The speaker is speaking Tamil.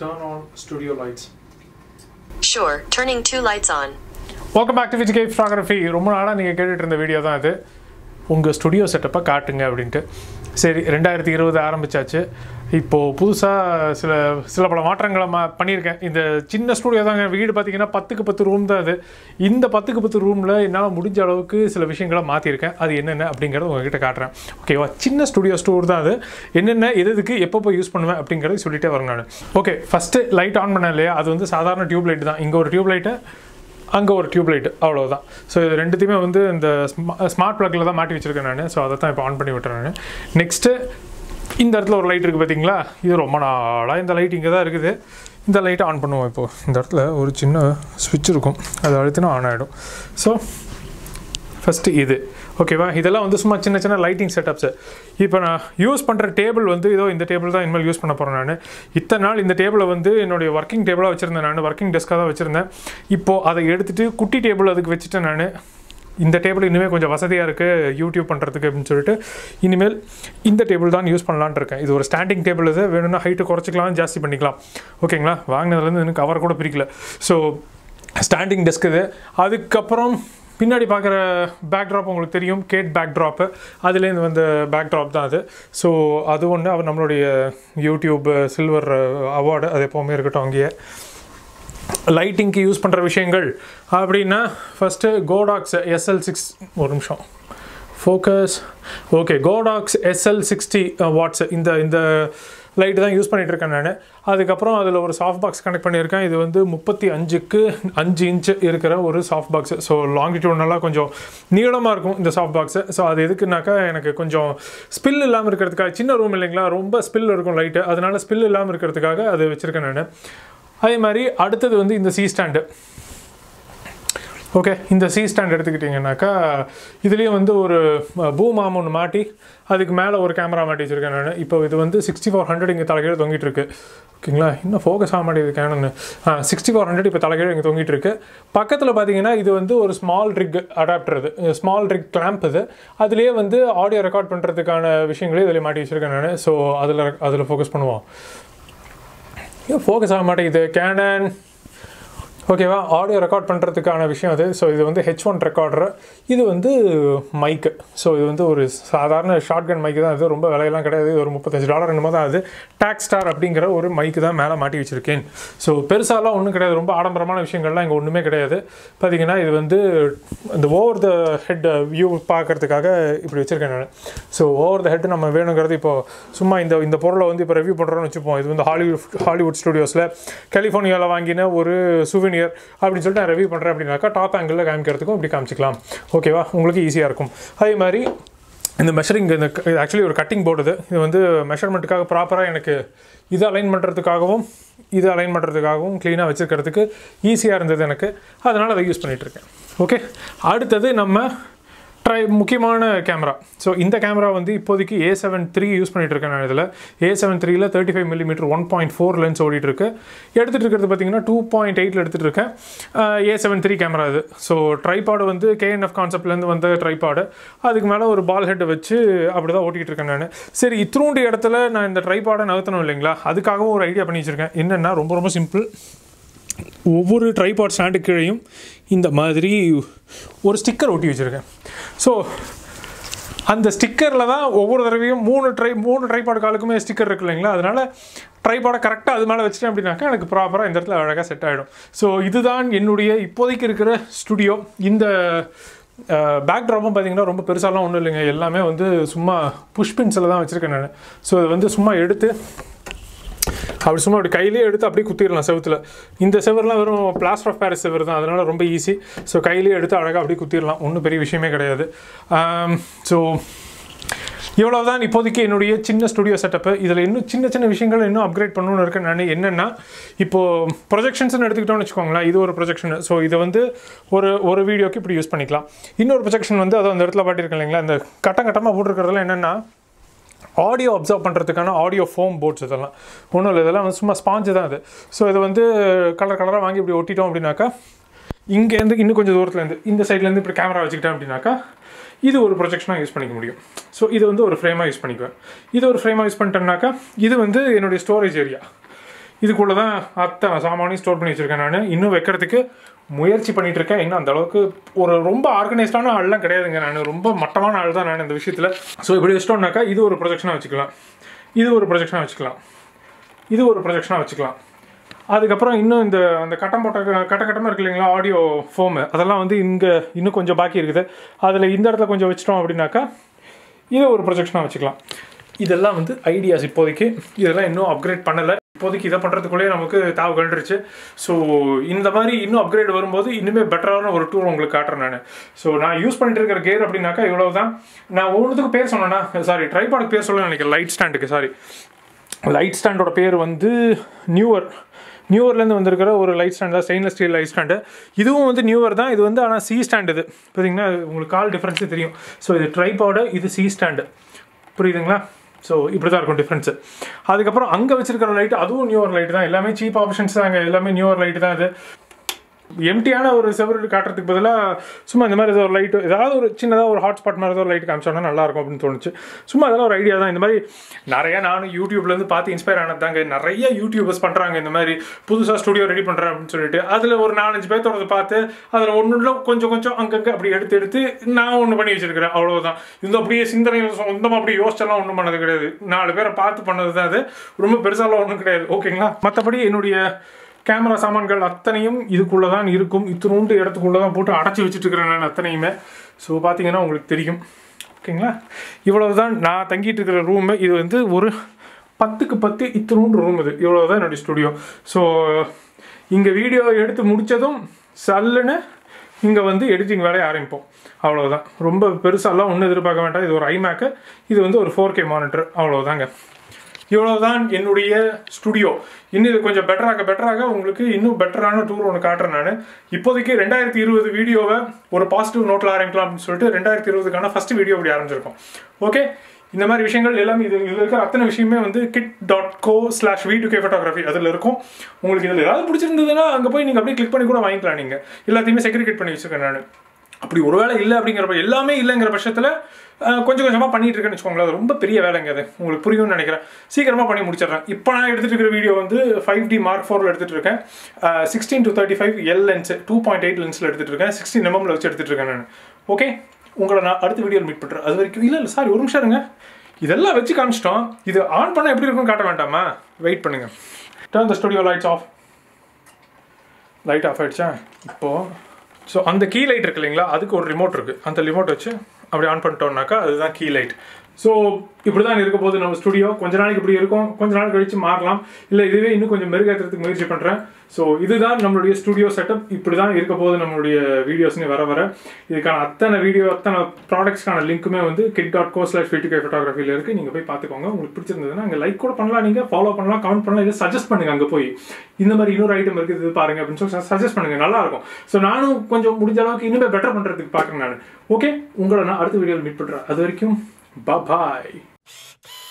turn on studio lights. Sure, turning two lights on. Welcome back to V2K Photography. ரொம்ப நாளா நீங்க கேட்டிட்டு இருந்த வீடியோ தான் இது. உங்க ஸ்டுடியோ செட்டப்பை காட்டுங்க அப்படினு. சரி 2020 ஆரம்பிச்சாச்சு. இப்போ புதுசா சில பல மாற்றங்களை பண்ணியிருக்கேன். இந்த சின்ன ஸ்டுடியோ தாங்க, வீடு பார்த்தீங்கன்னா 10x10 ரூம் தான் அது. இந்த 10x10 ரூமில் என்னால் முடிஞ்ச அளவுக்கு சில விஷயங்களை மாற்றிருக்கேன். அது என்னென்ன அப்படிங்கிறத உங்ககிட்ட காட்டுறேன். ஓகேவா, சின்ன ஸ்டுடியோ ஸ்டோர் தான் அது. என்னென்ன எதுக்கு எப்போ யூஸ் பண்ணுவேன் அப்படிங்கிறத சொல்லிட்டே வரேன் நான். ஓகே, ஃபஸ்ட்டு லைட் ஆன் பண்ண இல்லையா, அது வந்து சாதாரண டியூப் லைட் தான். இங்கே ஒரு டியூப் லைட்டை, அங்கே ஒரு டியூப் லைட், அவ்வளோதான். ஸோ இது ரெண்டுத்தையுமே வந்து இந்த ஸ்மார்ட் ப்ளக்கில் தான் மாட்டி வச்சுருக்கேன் நான். ஸோ அதை தான் இப்போ ஆன் பண்ணி விட்டுறேன் நான். நெக்ஸ்ட்டு இந்த இடத்துல ஒரு லைட் இருக்குது பார்த்தீங்களா, இது ரொம்ப நாளாக இந்த லைட் இங்கே தான் இருக்குது. இந்த லைட்டை ஆன் பண்ணுவோம். இப்போது இந்த இடத்துல ஒரு சின்ன ஸ்விட்ச் இருக்கும், அது அழுத்தினா ஆன் ஆகிடும். ஸோ ஃபஸ்ட்டு இது ஓகேவா. இதெல்லாம் வந்து சும்மா சின்ன சின்ன லைட்டிங் செட்டப்ஸு. இப்போ நான் யூஸ் பண்ணுற டேபிள் வந்து இதோ இந்த டேபிள் தான் இனிமேல் யூஸ் பண்ண போகிறேன் நான். இத்தனை நாள் இந்த டேபிளை வந்து என்னுடைய ஒர்க்கிங் டேபிளாக வச்சுருந்தேன் நான், ஒர்க்கிங் டெஸ்க்காக தான் வச்சுருந்தேன். இப்போது அதை எடுத்துகிட்டு குட்டி டேபிள் அதுக்கு வச்சுட்டேன் நான். இந்த டேபிள் இனிமேல் கொஞ்சம் வசதியாக இருக்குது யூடியூப் பண்ணுறதுக்கு அப்படின்னு சொல்லிட்டு இனிமேல் இந்த டேபிள் தான் யூஸ் பண்ணலான் இருக்கேன். இது ஒரு ஸ்டாண்டிங் டேபிள், இது வேணும்னா ஹைட்டு குறைச்சிக்கலாம், ஜாஸ்தி பண்ணிக்கலாம். ஓகேங்களா, வாங்கினதுலேருந்து எனக்கு கவர் கூட பிரிக்கல. ஸோ ஸ்டாண்டிங் டெஸ்க் இது. அதுக்கப்புறம் பின்னாடி பார்க்குற பேக்ட்ராப் உங்களுக்கு தெரியும், கேட் பேக்ட்ராப்பு, அதுலேருந்து வந்து பேக்ட்ராப் தான் அது. ஸோ அது ஒன்று, அவர் நம்மளுடைய யூடியூப் சில்வர் அவார்டு, அது எப்போவுமே இருக்கட்டும். அங்கேயே லைட்டிங்க்கு யூஸ் பண்ணுற விஷயங்கள் அப்படின்னா ஃபஸ்ட்டு கோடாக்ஸ் SL60, ஒரு நிமிஷம் focus. Okay, Godox SL60 watts இந்த லைட்டு தான் யூஸ் பண்ணிகிட்டு இருக்கேன் நான். அதுக்கப்புறம் அதில் ஒரு சாஃப்ட் பாக்ஸ் கனெக்ட் பண்ணியிருக்கேன். இது வந்து 35x5 இன்ச் இருக்கிற ஒரு சாஃப்ட் பாக்ஸு. ஸோ லாங்கிடியூட்னெல்லாம் கொஞ்சம் நீளமாக இருக்கும் இந்த சாஃப்ட் பாக்ஸு. ஸோ அது எதுக்குனாக்கா எனக்கு கொஞ்சம் ஸ்பில் இல்லாமல் இருக்கிறதுக்காக, சின்ன ரூம் இல்லைங்களா, ரொம்ப ஸ்பில் இருக்கும் லைட்டு, அதனால் ஸ்பில் இல்லாமல் இருக்கிறதுக்காக அது வச்சுருக்கேன் நான். அதே மாதிரி அடுத்தது வந்து இந்த சி ஸ்டாண்டு. ஓகே, இந்த சி ஸ்டாண்ட் எடுத்துக்கிட்டிங்கனாக்கா இதுலேயும் வந்து ஒரு பூம் ஆம் ஒன்று மாட்டி அதுக்கு மேலே ஒரு கேமரா மாட்டி வச்சுருக்கேன் நான். இப்போ இது வந்து 6400 இங்கே தலைகீழே தொங்கிட்டு இருக்கு. ஓகேங்களா, இன்னும் ஃபோக்கஸ் ஆக மாட்டேங்குது கேனன்னு. 6400 இப்போ தலைகீழே இங்கே தொங்கிட்டு இருக்கு. பக்கத்தில் பார்த்தீங்கன்னா இது வந்து ஒரு ஸ்மால் ரிக் அடாப்டர், இது ஸ்மால் ரிக் கிளாம்ப் இது. அதுலேயே வந்து ஆடியோ ரெக்கார்ட் பண்ணுறதுக்கான விஷயங்களே இதில் மாட்டி வச்சுருக்கேன் நான். ஸோ அதில் ஃபோக்கஸ் பண்ணுவோம். ஃபோக்கஸ் ஆக மாட்டேங்குது கேனன். ஓகேவா, ஆடியோ ரெக்கார்ட் பண்ணுறதுக்கான விஷயம் அது. ஸோ இது வந்து H1 ரெக்கார்டரு, இது வந்து மைக்கு. ஸோ இது வந்து ஒரு சாதாரண ஷார்ட்கன் மைக்கு தான் இது, ரொம்ப விலையெல்லாம் கிடையாது. ஒரு $35 என்னமோ தான் அது. டாக்ஸ்டார் அப்படிங்கிற ஒரு மைக்கு தான் மேலே மாட்டி வச்சுருக்கேன். ஸோ பெருசாலாம் ஒன்றும் கிடையாது, ரொம்ப ஆடம்பரமான விஷயங்கள்லாம் இங்கே ஒன்றுமே கிடையாது. பார்த்தீங்கன்னா இது வந்து இந்த ஓவர் த ஹெட் வியூ பார்க்குறதுக்காக இப்படி வச்சுருக்கேன் நான். ஸோ ஓவர் த ஹெட் நம்ம வேணுங்கிறது. இப்போது சும்மா இந்த பொருளை வந்து இப்போ ரிவ்யூ பண்ணுறோன்னு வச்சுப்போம். இது வந்து ஹாலிவுட் ஸ்டுடியோஸில் கலிஃபோர்னியாவில் வாங்கின ஒரு சுவினி அப்படின்னு சொல்லிட்டு நான் ரிவ்யூ பண்ணுறேன் அப்படின்னாக்கா டாப் ஆங்கிளில் காமிக்கிறதுக்கும் இப்படி காமிச்சிக்கலாம். ஓகேவா, உங்களுக்கு ஈஸியாக இருக்கும். அதே மாதிரி இந்த மெஷரிங், இந்த ஆக்சுவலி ஒரு கட்டிங் போர்டு இது. இது வந்து மெஷர்மெண்ட்டுக்காக ப்ராப்பராக எனக்கு இதை அலைன் பண்ணுறதுக்காகவும் இதை அலைன் பண்ணுறதுக்காகவும் க்ளீனாக வச்சுருக்கிறதுக்கு ஈஸியாக இருந்தது எனக்கு. அதனால் அதை யூஸ் பண்ணிகிட்ருக்கேன். ஓகே, அடுத்தது நம்ம முக்கியமான கேமரா. ஸோ இந்த கேமரா வந்து இப்போதைக்கு A7 III யூஸ் பண்ணிகிட்டு இருக்கேன் நான். இதில் A7 IIIயில் 35mm 1.4 லென்ஸ் ஓடிட்டுருக்கு. எடுத்துகிட்டு இருக்கிறது பார்த்தீங்கன்னா 2.8 எடுத்துகிட்டு இருக்கேன். A7 III கேமரா இது. ஸோ ட்ரைபாடு வந்து KNF கான்செப்ட்லேருந்து வந்த ட்ரைபாடு. அதுக்கு மேலே ஒரு பால் ஹெட்டை வச்சு அப்படி தான் ஓட்டிகிட்டு இருக்கேன் நான். சரி, இத்திரூண்டு இடத்துல நான் இந்த ட்ரைபாடை நகர்த்தணும் இல்லைங்களா, அதுக்காகவும் ஒரு ஐடியா பண்ணி வச்சுருக்கேன். என்னென்னா ரொம்ப சிம்பிள். ஒவ்வொரு ட்ரைபாட் ஸ்டாண்டு கீழேயும் இந்த மாதிரி ஒரு ஸ்டிக்கர் ஒட்டி வச்சுருக்கேன். ஸோ அந்த ஸ்டிக்கரில் தான் ஒவ்வொரு தடவையும் மூணு ட்ரைபாட் காலுக்குமே ஸ்டிக்கர் இருக்குது இல்லைங்களா. அதனால் ட்ரைபாடை கரெக்டாக அது மேலே வச்சுட்டேன் அப்படின்னாக்கா எனக்கு ப்ராப்பராக இந்த இடத்துல அழகாக செட் ஆகிடும். ஸோ இதுதான் என்னுடைய இப்போதைக்கு இருக்கிற ஸ்டுடியோ. இந்த பேக்ட்ராப்பும் பார்த்திங்கன்னா ரொம்ப பெருசாலாம் ஒன்றும் இல்லைங்க, எல்லாமே வந்து சும்மா புஷ் பின்ஸில் தான் வச்சுருக்கேன் நான். ஸோ இது வந்து சும்மா எடுத்து அப்படி சும்மா அப்படி கையிலே எடுத்து அப்படியே குத்திடலாம் செவத்தில். இந்த செவரெலாம் வெறும் பிளாஸ்டர் ஆஃப் பாரிஸ் செவர் தான், அதனால் ரொம்ப ஈஸி. ஸோ கையிலே எடுத்து அழகாக அப்படியே குத்திடலாம், ஒன்றும் பெரிய விஷயமே கிடையாது. ஸோ இவ்வளோதான் இப்போதைக்கு என்னுடைய சின்ன ஸ்டுடியோ செட்டப்பு. இதில் இன்னும் சின்ன சின்ன விஷயங்கள் இன்னும் அப்கிரேட் பண்ணணும்னு இருக்கேன் நான். என்னென்னா இப்போது ப்ரொஜெக்ஷன்ஸ்ன்னு எடுத்துக்கிட்டோம்னு வச்சுக்கோங்களேன், இது ஒரு ப்ரொஜெக்ஷன். ஸோ இதை வந்து ஒரு வீடியோக்கு இப்படி யூஸ் பண்ணிக்கலாம். இன்னொரு ப்ரொஜெக்ஷன் வந்து அதை அந்த இடத்துல பாட்டியிருக்கேன் இல்லைங்களா, அந்த கட்டங்கட்டமாக போட்டிருக்கிறதுல என்னென்னா ஆடியோ அப்சர்வ் பண்ணுறதுக்கான ஆடியோ ஃபோம் போர்ட்ஸ். இதெல்லாம் ஒன்றும் இல்லை, இதெல்லாம் வந்து சும்மா ஸ்பாஞ்சு தான் அது. ஸோ இது வந்து கலராக வாங்கி இப்படி ஒட்டிட்டோம் அப்படின்னாக்கா, இங்கேருந்து இன்னும் கொஞ்சம் தூரத்துலேருந்து இந்த சைட்லேருந்து இப்படி கேமரா வச்சுக்கிட்டேன் அப்படின்னாக்கா இது ஒரு ப்ரொஜெக்ஷனாக யூஸ் பண்ணிக்க முடியும். ஸோ இது வந்து ஒரு ஃப்ரேமாக யூஸ் பண்ணிக்குவேன். இது ஒரு ஃப்ரேமாக யூஸ் பண்ணிட்டோம்னாக்கா இது வந்து என்னுடைய storage area. This is the same store. This is the முயற்சி பண்ணிட்டு இருக்கேன் இன்னும் அந்த அளவுக்கு ஒரு ரொம்ப ஆர்கனைஸ்டான ஆளலாம் கிடையாதுங்க நான் ரொம்ப மட்டமான ஆளு தான் நான் இந்த விஷயத்துல சோ இப்படி வெச்சோம்னாக்க இது ஒரு ப்ரொஜெக்ஷனா வெச்சுக்கலாம் இது ஒரு ப்ரொஜெக்ஷனா வெச்சுக்கலாம் இது ஒரு ப்ரொஜெக்ஷனா வெச்சுக்கலாம் அதுக்கு அப்புறம் இன்னும் இந்த அந்த கட்டம் போட்ட கட்டகட்டமா இருக்குல்ல ஆடியோ ஃபார்ம் அதெல்லாம் வந்து இங்க இன்னும் கொஞ்சம் பாக்கி இருக்குது அதுல இந்த இடத்துல கொஞ்சம் வெச்சிட்டோம் அப்படினாக்க இது ஒரு ப்ரொஜெக்ஷனா வெச்சுக்கலாம் இதெல்லாம் வந்து ஐடியாஸ் இப்போதைக்கு இதெல்லாம் இன்னும் அப்கிரேட் பண்ணல போடிக்கு இத பண்றதுக்குள்ளே நமக்கு தாவு கண்டிருச்சு சோ இந்த மாதிரி இன்னும் அப்கிரேட் வரும்போது இன்னுமே பெட்டரான ஒரு டூல் உங்களுக்கு காட்றேன் நான் சோ நான் யூஸ் பண்ணிட்டு இருக்கிற கியர் அப்படினாக்கா இவ்வளவு தான் நான் ஒவ்வொருதுக்கு பேர் சொன்னேனா சாரி ட்ரைபாட் பேர் சொல்லல எனக்கு லைட் ஸ்டாண்டுக்கு சாரி லைட் ஸ்டாண்டோட பேர் வந்து நியூவர் ல இருந்து வந்திருக்கிற ஒரு லைட் ஸ்டாண்ட் தான் ஸ்டெயின்லெஸ் ஸ்டீல் லைட் ஸ்டாண்ட் இதுவும் வந்து நியூவர் தான் இது வந்து ஆனா C ஸ்டாண்ட் இது பாத்தீங்கன்னா உங்களுக்கு கால் டிஃபரன்ஸ் தெரியும் சோ இது ட்ரைபாட் இது C ஸ்டாண்ட் புரியுதுங்களா So, this is the difference. That's why the light is newer light. It's cheap options, it's newer light. Empty or several cartridge, it's a light. It's a hot spot, light. It's a good idea. I was inspired by YouTubers. I was ready to do a studio. I was ready to do it. I was ready to do it. Camera samangal athaniyum idukulla dhaan irukum ithrundu edathukulla dhaan potu adachi vechitirukren naan athaniyume so pathina ungalku theriyum okayla ivlavu dhaan na thangittirukra room idu vandu oru 10 ku 10 ithrundu room idu ivlavu dhaan enna studio so inga video eduthu mudichadum sallana inga vandu editing velai aarambom avlavu dhaan romba perusalla onnu edirpaaka vendra idu oru iMac idu vandu oru 4K monitor avlavu dhaanga இவ்வளவுதான் என்னுடைய ஸ்டுடியோ இன்னும் இது கொஞ்சம் பெட்டராக உங்களுக்கு இன்னும் பெட்டரான டூர் ஒன்னு காட்றேன் நான் இப்போதைக்கு 2020 வீடியோவை ஒரு பாசிட்டிவ் நோட்ல ஆரம்பிக்கலாம் அப்படி சொல்லிட்டு 2020 கான ஃபர்ஸ்ட் வீடியோ இப்படி ஆரம்பிச்சிருக்கோம் ஓகே இந்த மாதிரி விஷயங்கள் எல்லாம் இதுல இருக்க அத்தனை விஷயமே வந்து kit.co/v2k photography அதுல இருக்கும் உங்களுக்கு இதுல ஏதாவது பிடிச்சிருந்ததுன்னா அங்க போய் நீங்க அப்படியே click பண்ணி கூட வாங்கிக்கலாம் நீங்க எல்லாத்தையுமே செக்ரிகேட் பண்ணி வச்சிருக்கேன் நான் அப்படி ஒருவேளை இல்ல அப்படிங்கறப்ப எல்லாமே இல்லங்கற பட்சத்துல கொஞ்சம் கொஞ்சமா பண்ணிட்டு இருக்கேன்னு சொல்லுங்களா ரொம்ப பெரிய வேலைங்க அது உங்களுக்கு புரியும்னு நினைக்கிறேன் சீக்கிரமா பண்ணி முடிச்சறேன் இப்போ நான் எடுத்துட்டு இருக்கிற வீடியோ வந்து 5D Mark IV ல எடுத்துட்டு இருக்கேன் 16 to 35 L lens 2.8 lensல எடுத்துட்டு இருக்கேன் 16 mm ல வச்சு எடுத்துட்டு இருக்கேன் நான் ஓகே உங்களை நான் அடுத்த வீடியோல மீட் பண்றேன் அது வரைக்கும் இல்ல சாரி ஒரு நிமிஷம் இருங்க இதெல்லாம் வெச்சு காமிச்சிட்டோம் இது ஆன் பண்ணா எப்படி இருக்கும்னு காட்ட வேண்டாமா வெயிட் பண்ணுங்க turn the studio lights off light off ஆயிடுச்சா இப்போ So, on the key light, there is a remote. On the remote, that's the key light. So, this is our studio. We will So, this is our studio setup. This is our videos. This is our video. The products link kit.co/v2k photography. You can like it, follow it, comment it, suggest it. If you have any item, you can suggest it. So, I will better. Okay, I will meet you in the next video. Bye-bye.